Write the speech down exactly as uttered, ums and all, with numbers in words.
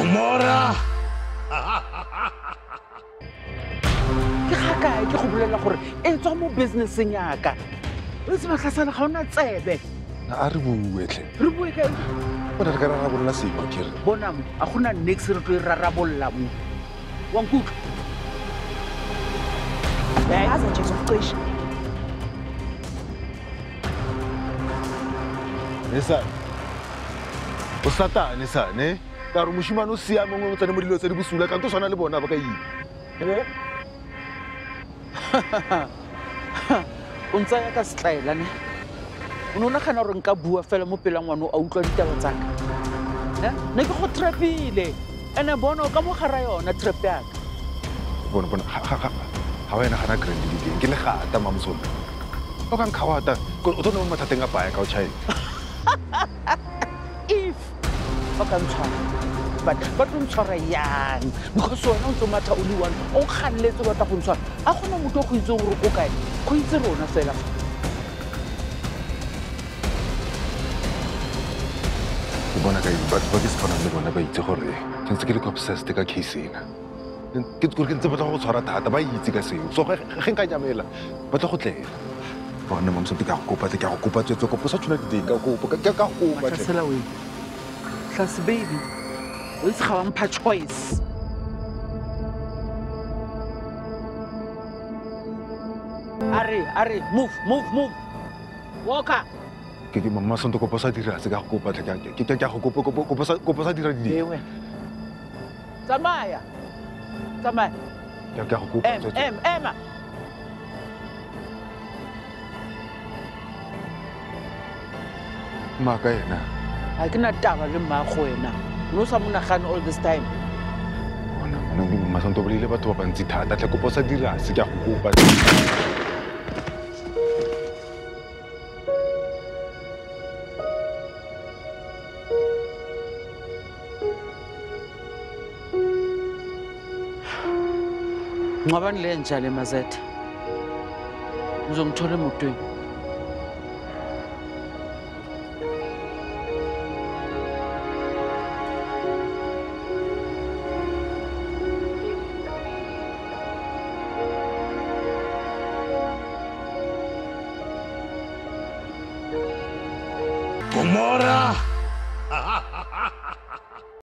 Gomora! Ke gakae ke go bolela gore e tswa mo business-eng ya ka. Re se mahlasana ga ona tsebe. Na a re bue tle. Re bue kae? O re ka rara bolla se go kere. Bona mo a gona next re tlo rara bolla mo. Wa nkuka. Ba aza nje sokuqisha. Nesa. O sata nesa ne? Ka re mushimane o siame ngwe o tsane mo dilo tse di busula ka ntse sona le bona ba ka yi. Ene? Untsaya ka style ne. Uno nagana gore nka bua fela mo pelangwana o utlwa ditaba tsaka. Ne? Ne ke go trapile. Ene bona ka mo gara yona trap ya ka. Bona bona ha ha ha. Ha wena gana grand league ke le gata mamsona. O ka nkhawata go o tsone mo mathateng a baya ka o chaile. If o ka ntshwa. But but don't try yan because wena o tsamata o le one o kgannetse ba ta go ntshwana a gona motho go itse gore o kae go itse rona fela ke bona kae but ba ke tsana le bona ba itse gore tshwantse ke le obsessed ka case ena ke go ke ntse ba go tshwara thata ba itse ka seo so ge nka nyamela ba tla go tlela bona mamso ke ka go kopa ke ka go kopa tswe go posa tshwana di ka go kopa ka ka go ba tsela we class baby. It's how I'm patch choice. Ari, Ari, move, move, move. Walker. Kiki mama santo ko pasa dira sega ko pata ka ke ke go go go go pasa go pasa dira di. Ewe. Tsamaya. Tsamaya. Ke ke go go. Em, em. Ma ka yena. Ha ke na taba le ma go yena. No samunagane all this time. Bona bona ke mma santo bolile batho ba bantsi thata tle kopo sa dirase ke a go kopa. Ngwabani le njale mazethe. Uzongithola emotweni. Gomora!